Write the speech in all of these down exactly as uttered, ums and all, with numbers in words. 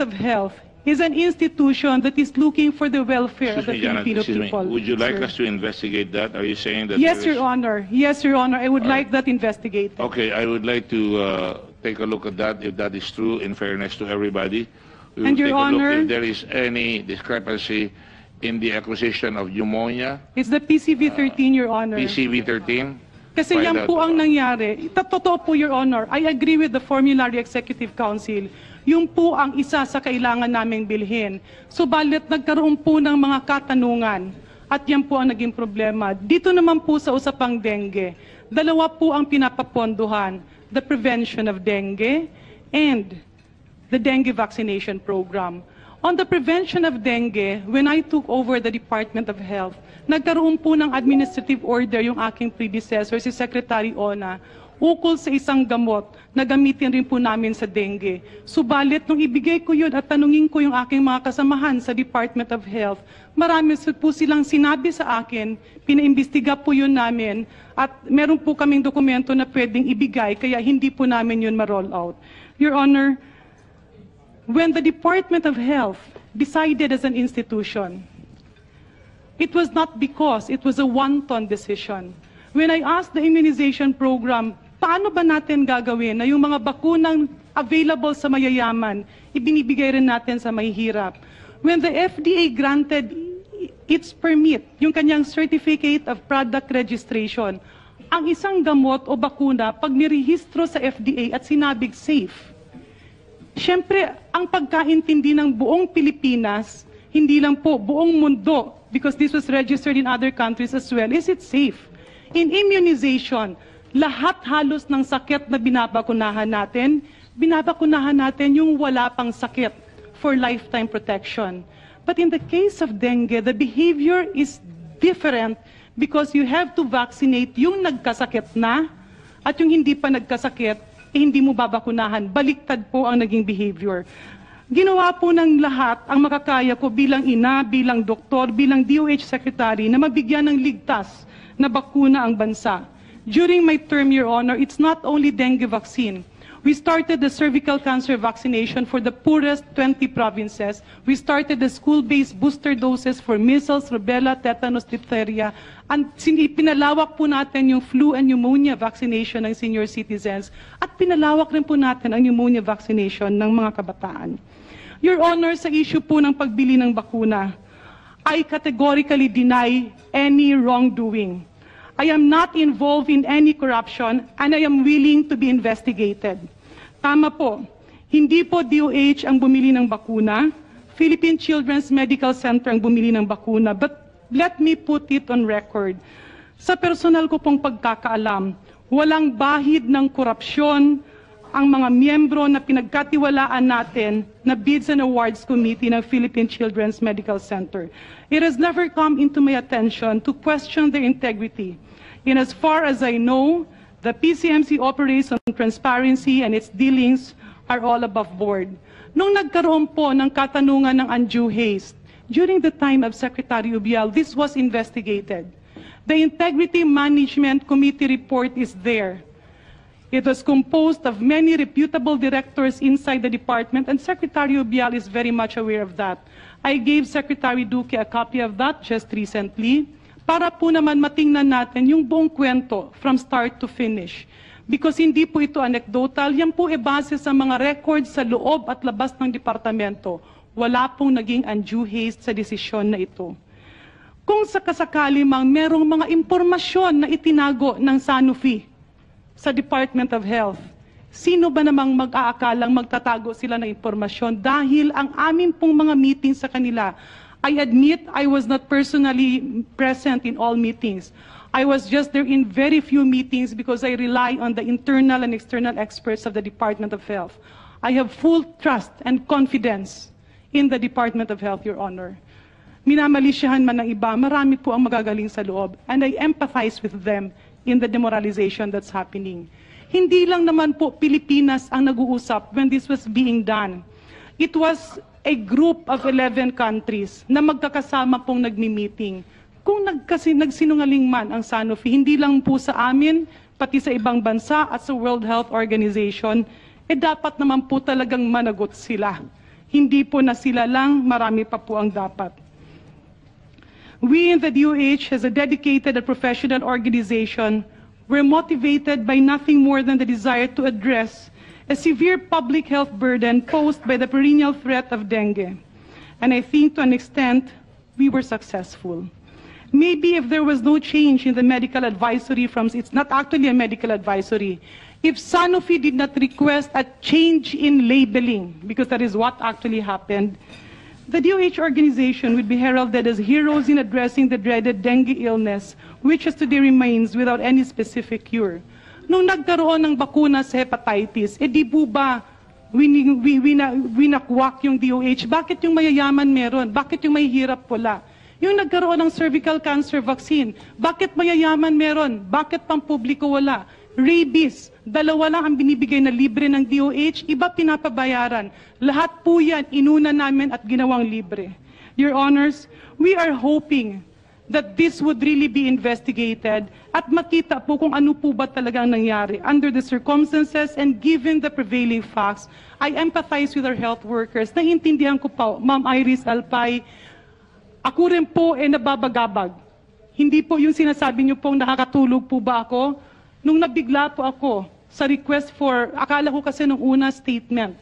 Department of Health is an institution that is looking for the welfare excuse of the me, Filipino Janet, people. Me. Would you like sir. us to investigate that? Are you saying that? Yes, Your Honor. Yes, Your Honor. I would All like right. that investigated. Okay, I would like to uh, take a look at that. If that is true, in fairness to everybody, we will and take Your a Honor, look if there is any discrepancy in the acquisition of pneumonia. It's the P C V thirteen, uh, Your Honor. P C V thirteen. Kasi Find yan po out. ang nangyari. Totoo po, Your Honor. I agree with the Formulary Executive Council. Yung po ang isa sa kailangan naming bilhin. Subalit nagkaroon po ng mga katanungan at yan po ang naging problema. Dito naman po sa usapang dengue, dalawa po ang pinapapondohan, the prevention of dengue and the dengue vaccination program. On the prevention of dengue, when I took over the Department of Health, nagkaroon po ng administrative order yung aking predecessor, si Secretary Ona, ukol sa isang gamot na gamitin rin po namin sa dengue. Subalit, nung ibigay ko yun at tanungin ko yung aking mga kasamahan sa Department of Health, marami po silang sinabi sa akin, pinaimbestiga po yun namin, at meron po kaming dokumento na pwedeng ibigay, kaya hindi po namin yun ma-roll out. Your Honor, when the Department of Health decided as an institution, it was not because it was a wanton decision. When I asked the immunization program, paano ba natin gagawin na yung mga bakunang available sa mayayaman, ibinibigay rin natin sa mahihirap? When the F D A granted its permit, yung kanyang Certificate of Product Registration, ang isang gamot o bakuna, pag nirehistro sa F D A at sinabing safe, siyempre, ang pagkaintindi ng buong Pilipinas, hindi lang po, buong mundo, because this was registered in other countries as well, is it safe? In immunization, lahat halos ng sakit na binabakunahan natin, binabakunahan natin yung wala pang sakit for lifetime protection. But in the case of dengue, the behavior is different because you have to vaccinate yung nagkasakit na at yung hindi pa nagkasakit, eh, hindi mo babakunahan. Baliktad po ang naging behavior. Ginawa po ng lahat ang makakaya ko bilang ina, bilang doktor, bilang D O H secretary na mabigyan ng ligtas na bakuna ang bansa. During my term, Your Honor, it's not only dengue vaccine. We started the cervical cancer vaccination for the poorest twenty provinces. We started the school-based booster doses for measles, rubella, tetanus, diphtheria. And pinalawak po natin yung flu and pneumonia vaccination ng senior citizens. At pinalawak rin po natin ang pneumonia vaccination ng mga kabataan. Your Honor, sa issue po ng pagbili ng bakuna, I categorically deny any wrongdoing. I am not involved in any corruption and I am willing to be investigated. Tama po, hindi po D O H ang bumili ng bakuna, Philippine Children's Medical Center ang bumili ng bakuna, but let me put it on record. Sa personal ko pong pagkakaalam, walang bahid ng korupsyon ang mga miyembro na pinagkatiwalaan natin na Bids and Awards Committee ng Philippine Children's Medical Center. It has never come into my attention to question their integrity. And as far as I know, the P C M C operates on transparency and its dealings are all above board. Nung nagkaroon po ng katanungan ng undue haste, during the time of Secretary Ubial, this was investigated. The Integrity Management Committee report is there. It was composed of many reputable directors inside the department, and Secretary Ubial is very much aware of that. I gave Secretary Duque a copy of that just recently. Para po naman matingnan natin yung buong kwento from start to finish. Because hindi po ito anecdotal, yan po e base sa mga records sa loob at labas ng departamento. Wala pong naging undue haste sa desisyon na ito. Kung sakasakali mang merong mga impormasyon na itinago ng Sanofi sa Department of Health, sino ba namang mag-aakalang magtatago sila ng impormasyon dahil ang amin pong mga meeting sa kanila, I admit I was not personally present in all meetings. I was just there in very few meetings because I rely on the internal and external experts of the Department of Health. I have full trust and confidence in the Department of Health, Your Honor. Minamalisyahan man ng iba, marami po ang magagaling sa loob, and I empathize with them in the demoralization that's happening. Hindi lang naman po Pilipinas ang nag-uusap when this was being done. It was a group of eleven countries na magkakasama pong nagmi-meeting. Kung nagkasi, nagsinungaling man ang Sanofi, hindi lang po sa amin, pati sa ibang bansa at sa World Health Organization, eh dapat naman po talagang managot sila. Hindi po na sila lang, marami pa po ang dapat. We in the D O H as a dedicated and professional organization were motivated by nothing more than the desire to address a severe public health burden posed by the perennial threat of dengue. And I think to an extent, we were successful. Maybe if there was no change in the medical advisory from, it's not actually a medical advisory, if Sanofi did not request a change in labeling, because that is what actually happened, the D O H organization would be heralded as heroes in addressing the dreaded dengue illness, which as today remains without any specific cure. Nung nagkaroon ng bakuna sa hepatitis, eh di po ba winakwak yung D O H? Bakit yung mayayaman meron? Bakit yung may hirap wala? Yung nagkaroon ng cervical cancer vaccine, bakit mayayaman meron? Bakit pang publiko wala? Rabies, dalawa lang ang binibigay na libre ng D O H, iba pinapabayaran. Lahat po yan, inuna namin at ginawang libre. Your Honors, we are hoping that this would really be investigated at makita po kung ano po ba talagang nangyari. Under the circumstances and given the prevailing facts, I empathize with our health workers. Naiintindihan ko po, Ma'am Iris Alpay, ako rin po ay nababagabag. Hindi po yung sinasabi niyo pong nakakatulog po ba ako? Nung nabigla po ako sa request for, akala ko kasi nung una statement,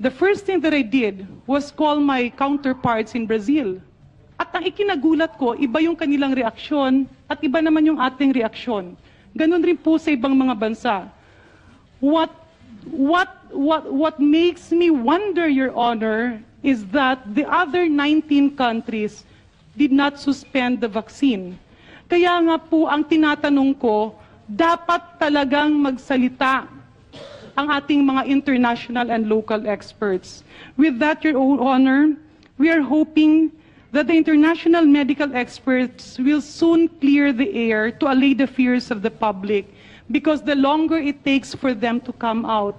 the first thing that I did was call my counterparts in Brazil. At ang ikinagulat ko, iba yung kanilang reaksyon at iba naman yung ating reaksyon. Ganun rin po sa ibang mga bansa. What, what, what, what makes me wonder, Your Honor, is that the other nineteen countries did not suspend the vaccine. Kaya nga po ang tinatanong ko, dapat talagang magsalita ang ating mga international and local experts. With that, Your Honor, we are hoping that the international medical experts will soon clear the air to allay the fears of the public, because the longer it takes for them to come out,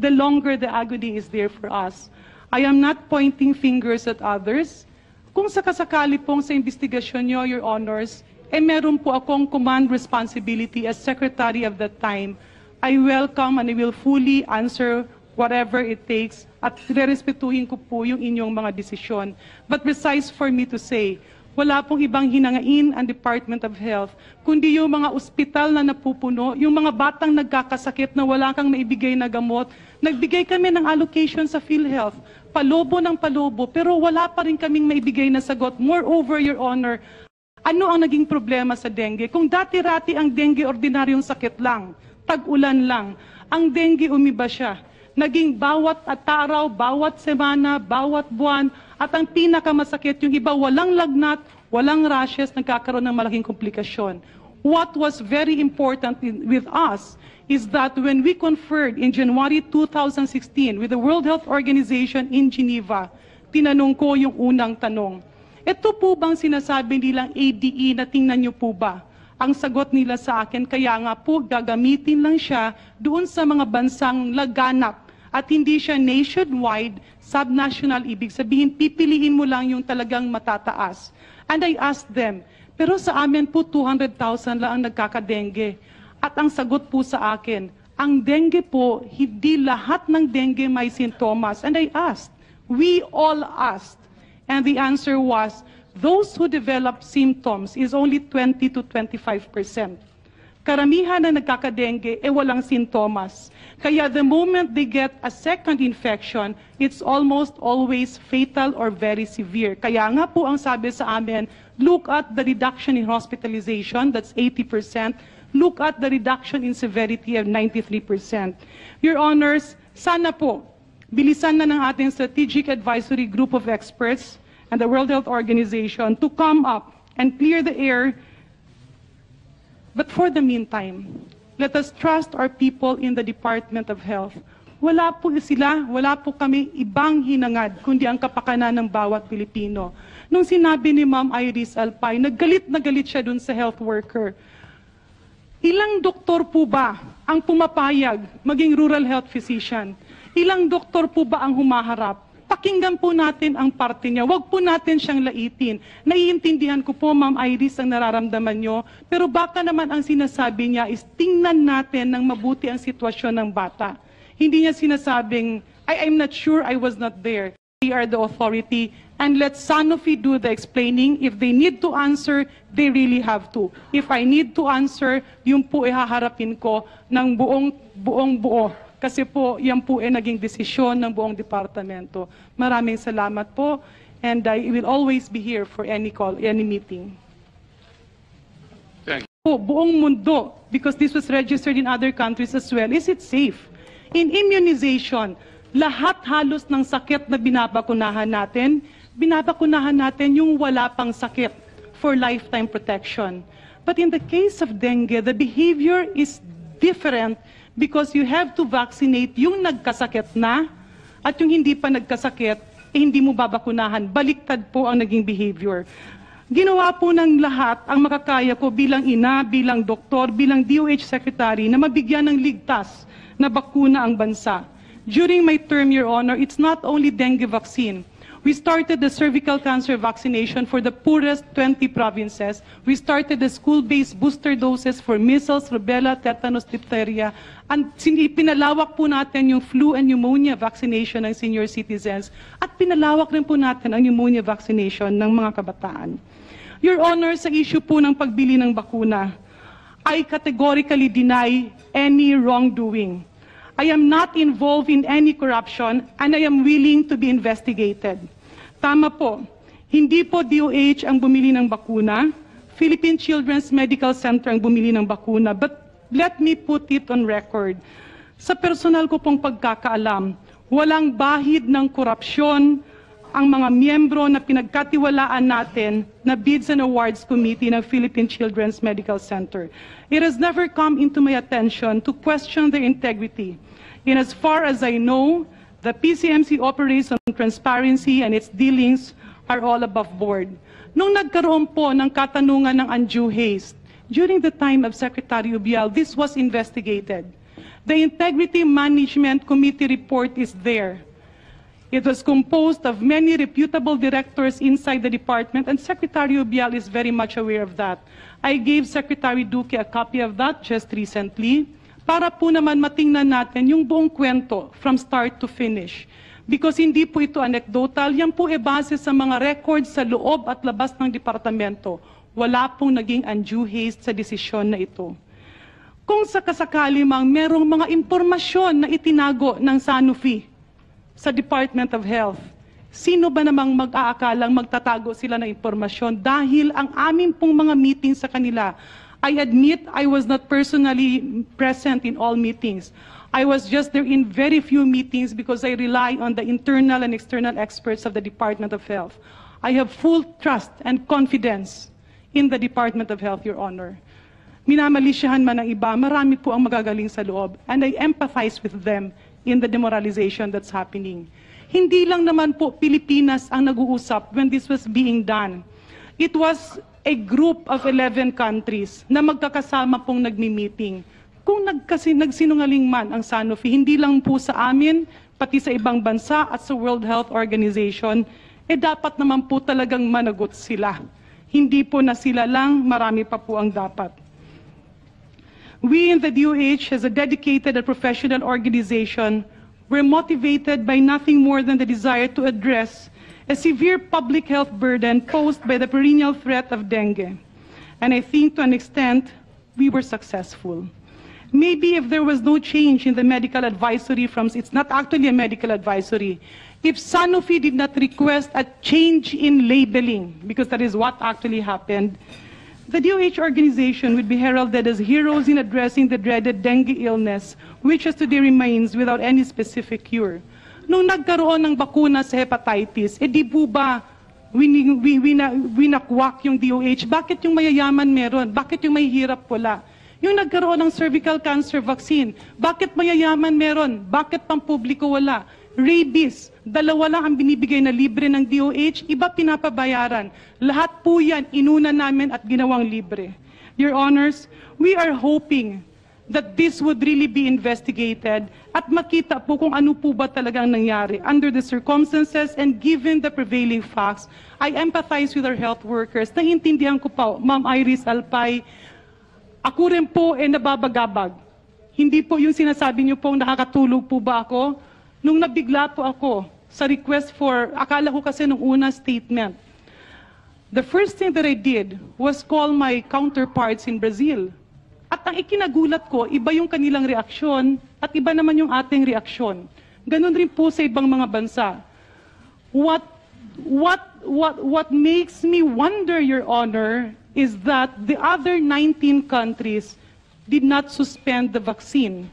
the longer the agony is there for us. I am not pointing fingers at others. Kung sakasakali pong sa investigasyon nyo, Your Honors, eh meron po akong command responsibility as secretary of that time. I welcome and I will fully answer whatever it takes, at rerespetuhin ko po yung inyong mga desisyon. But precise for me to say, wala pong ibang hinangain ang Department of Health, kundi yung mga ospital na napupuno, yung mga batang nagkakasakit na wala kang naibigay na gamot. Nagbigay kami ng allocation sa PhilHealth, palobo ng palobo, pero wala pa rin kaming maibigay na sagot. Moreover, Your Honor, ano ang naging problema sa dengue? Kung dati-rati ang dengue ordinaryong sakit lang, tag-ulan lang, ang dengue umiba siya. Naging bawat ataraw, bawat semana, bawat buwan, at ang pinakamasakit, yung iba walang lagnat, walang rashes, nagkakaroon ng malaking komplikasyon. What was very important in, with us is that when we conferred in January two thousand sixteen with the World Health Organization in Geneva, tinanong ko yung unang tanong, ito po bang sinasabi nilang A D E na tingnan niyo po ba? Ang sagot nila sa akin, kaya nga po gagamitin lang siya doon sa mga bansang laganap at hindi siya nationwide, subnational, ibig sabihin pipiliin mo lang yung talagang matataas. And I asked them, pero sa amin po two hundred thousand lang ang nagkakadengue. At ang sagot po sa akin, ang dengue po, hindi lahat ng dengue may sintomas. And I asked, we all asked. And the answer was, those who develop symptoms is only twenty to twenty-five percent. Karamihan na nagkakadengue, eh walang sintomas. Kaya the moment they get a second infection, it's almost always fatal or very severe. Kaya nga po ang sabi sa amin, look at the reduction in hospitalization, that's eighty percent. Look at the reduction in severity of ninety-three percent. Your Honors, sana po, bilisan na ng ating strategic advisory group of experts and the World Health Organization to come up and clear the air. But for the meantime, let us trust our people in the Department of Health. Wala po sila, wala po kami ibang hinangad, kundi ang kapakanan ng bawat Pilipino. Nung sinabi ni Ma'am Iris Alpay, naggalit na galit siya dun sa health worker. Ilang doktor po ba ang pumapayag maging rural health physician? Ilang doktor po ba ang humaharap? Pakinggan po natin ang parte niya. Huwag po natin siyang laitin. Naiintindihan ko po, Ma'am Iris, ang nararamdaman niyo. Pero baka naman ang sinasabi niya is tingnan natin ng mabuti ang sitwasyon ng bata. Hindi niya sinasabing, I, I'm not sure, I was not there. We are the authority, and let Sanofi do the explaining. If they need to answer, they really have to. If I need to answer, yung po ihaharapin ko ng buong, buong buo. Kasi po, yan po ay naging desisyon ng buong departamento. Maraming salamat po, and I will always be here for any call, any meeting. Thank you. Po, buong mundo, because this was registered in other countries as well, is it safe? In immunization, lahat halos ng sakit na binabakunahan natin, binabakunahan natin yung wala pang sakit for lifetime protection. But in the case of dengue, the behavior is different because you have to vaccinate yung nagkasakit na at yung hindi pa nagkasakit, eh hindi mo babakunahan. Baliktad po ang naging behavior. Ginawa po ng lahat ang makakaya ko bilang ina, bilang doktor, bilang D O H secretary na mabigyan ng ligtas na bakuna ang bansa. During my term, Your Honor, it's not only dengue vaccine. We started the cervical cancer vaccination for the poorest twenty provinces. We started the school-based booster doses for measles, rubella, tetanus, diphtheria. And pinalawak po natin yung flu and pneumonia vaccination ng senior citizens. At pinalawak rin po natin ang pneumonia vaccination ng mga kabataan. Your Honor, sa issue po ng pagbili ng bakuna, I categorically deny any wrongdoing. I am not involved in any corruption, and I am willing to be investigated. Tama po, hindi po D O H ang bumili ng bakuna, Philippine Children's Medical Center ang bumili ng bakuna, but let me put it on record. Sa personal ko pong pagkakaalam, walang bahid ng korupsyon ang mga miyembro na pinagkatiwalaan natin na Bids and Awards Committee ng Philippine Children's Medical Center. It has never come into my attention to question their integrity. And as far as I know, the P C M C operates on transparency and its dealings are all above board. Nung nagkaroon po ng katanungan ng undue haste, during the time of Secretary Ubial, this was investigated. The Integrity Management Committee report is there. It was composed of many reputable directors inside the department, and Secretary Ubial is very much aware of that. I gave Secretary Duque a copy of that just recently para po naman matingnan natin yung buong kwento from start to finish. Because hindi po ito anecdotal, yan po e base sa mga records sa loob at labas ng departamento. Wala pong naging undue haste sa desisyon na ito. Kung sakasakali mang merong mga impormasyon na itinago ng Sanofi sa Department of Health, sino ba namang mag-aakalang magtatago sila ng impormasyon dahil ang amin pong mga meeting sa kanila. I admit I was not personally present in all meetings. I was just there in very few meetings because I rely on the internal and external experts of the Department of Health. I have full trust and confidence in the Department of Health, Your Honor. Minamalisyahan man ang iba, marami po ang magagaling sa loob, and I empathize with them in the demoralization that's happening. Hindi lang naman po Pilipinas ang nag-uusap when this was being done. It was a group of eleven countries na magkakasama pong nagmi-meeting. Kung nagkasi, nagsinungaling man ang Sanofi, hindi lang po sa amin, pati sa ibang bansa at sa World Health Organization, eh dapat naman po talagang managot sila. Hindi po na sila lang, marami pa po ang dapat. We in the D O H, as a dedicated and professional organization, were motivated by nothing more than the desire to address a severe public health burden posed by the perennial threat of dengue. And I think to an extent, we were successful. Maybe if there was no change in the medical advisory from, it's not actually a medical advisory, if Sanofi did not request a change in labeling, because that is what actually happened, the D O H organization would be heralded as heroes in addressing the dreaded dengue illness, which as today remains without any specific cure. Nung nagkaroon ng bakuna sa hepatitis, eh di po ba win, win, win, winakwak yung D O H? Bakit yung mayayaman meron? Bakit yung may hirap wala? Yung nagkaroon ng cervical cancer vaccine, bakit mayayaman meron? Bakit pampubliko wala? Rabies, dalawa lang ang binibigay na libre ng D O H, iba pinapabayaran. Lahat po yan, inuna namin at ginawang libre. Your Honors, we are hoping that this would really be investigated at makita po kung ano po ba talagang nangyari. Under the circumstances and given the prevailing facts, I empathize with our health workers. Naintindihan ko pa, Ma'am Iris Alpay, ako rin po ay nababagabag. Hindi po yung sinasabi niyo pong nakakatulog po ba ako? nung nabigla po ako sa request for, akala ko kasi nung una statement, the first thing that I did was call my counterparts in Brazil. At ang ikinagulat ko, iba yung kanilang reaksyon at iba naman yung ating reaksyon. Ganun rin po sa ibang mga bansa. What, what, what, what makes me wonder, Your Honor, is that the other nineteen countries did not suspend the vaccine.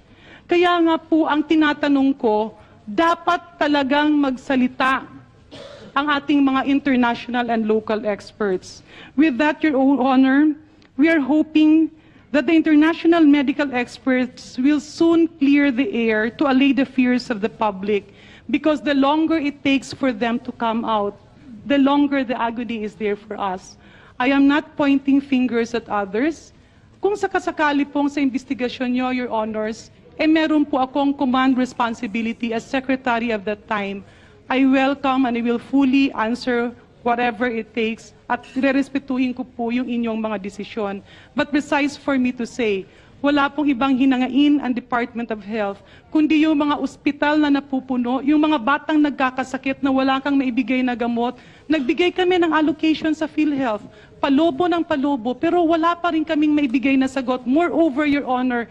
Kaya nga po ang tinatanong ko, dapat talagang magsalita ang ating mga international and local experts. With that, Your Honor, we are hoping that the international medical experts will soon clear the air to allay the fears of the public, because the longer it takes for them to come out, the longer the agony is there for us. I am not pointing fingers at others. Kung sakasakali pong sa investigasyon nyo, Your Honors, eh meron po akong command responsibility as secretary of that time. I welcome and I will fully answer whatever it takes at rerespetuhin ko po yung inyong mga desisyon. But besides for me to say, wala pong ibang hinangain ang Department of Health, kundi yung mga ospital na napupuno, yung mga batang nagkakasakit na wala kang naibigay na gamot. Nagbigay kami ng allocation sa PhilHealth, palobo ng palobo, pero wala pa rin kaming maibigay na sagot. Moreover, Your Honor,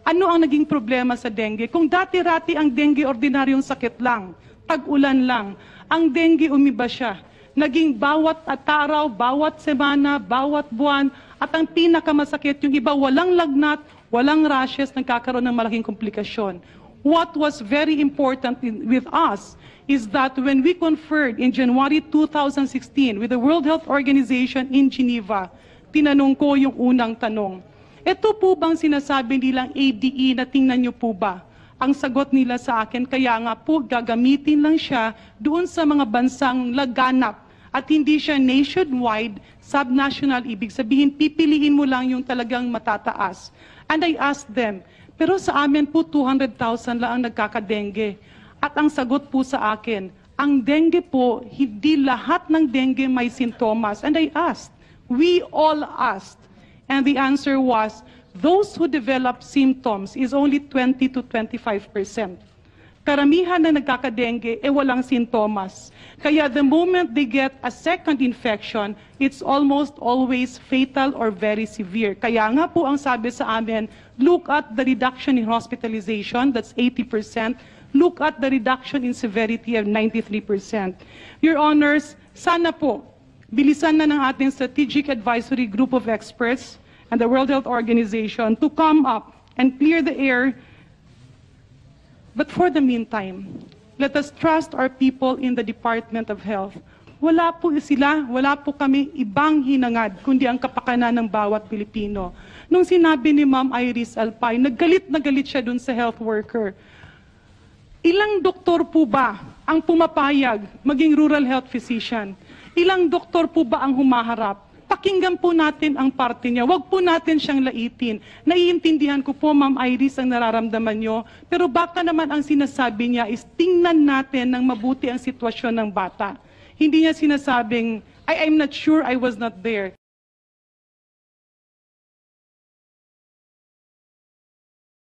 ano ang naging problema sa dengue? Kung dati-rati ang dengue ordinaryong sakit lang, tag-ulan lang. Ang dengue umiba siya. Naging bawat ataraw, bawat semana, bawat buwan, at ang pinakamasakit, yung iba walang lagnat, walang rashes, nagkakaroon ng malaking komplikasyon. What was very important in, with us is that when we conferred in January two thousand sixteen with the World Health Organization in Geneva, tinanong ko yung unang tanong, eto po bang sinasabi nilang A D E na tingnan niyo po ba? Ang sagot nila sa akin, kaya nga po gagamitin lang siya doon sa mga bansang laganap at hindi siya nationwide, subnational, ibig sabihin pipiliin mo lang yung talagang matataas. And I asked them, pero sa amin po two hundred thousand lang ang nagkakadengue. At ang sagot po sa akin, ang dengue po, hindi lahat ng dengue may sintomas. And I asked, we all asked. And the answer was, those who develop symptoms is only twenty to twenty-five percent. Karamihan na nagkakadengue, eh walang sintomas. Kaya the moment they get a second infection, it's almost always fatal or very severe. Kaya nga po ang sabi sa amin, look at the reduction in hospitalization, that's eighty percent. Look at the reduction in severity of ninety-three percent. Your Honors, sana po, bilisan na ng ating strategic advisory group of experts and the World Health Organization to come up and clear the air. But for the meantime, let us trust our people in the Department of Health. Wala po sila, wala po kami ibang hinangad, kundi ang kapakanan ng bawat Pilipino. Nung sinabi ni Ma'am Iris Alpay, naggalit na galit siya dun sa health worker. Ilang doktor po ba ang pumapayag maging rural health physician? Ilang doktor po ba ang humaharap? Pakinggan po natin ang parte niya. Huwag po natin siyang laitin. Naiintindihan ko po, Ma'am Iris, ang nararamdaman niyo. Pero baka naman ang sinasabi niya is tingnan natin ng mabuti ang sitwasyon ng bata. Hindi niya sinasabing, I am not sure, I was not there.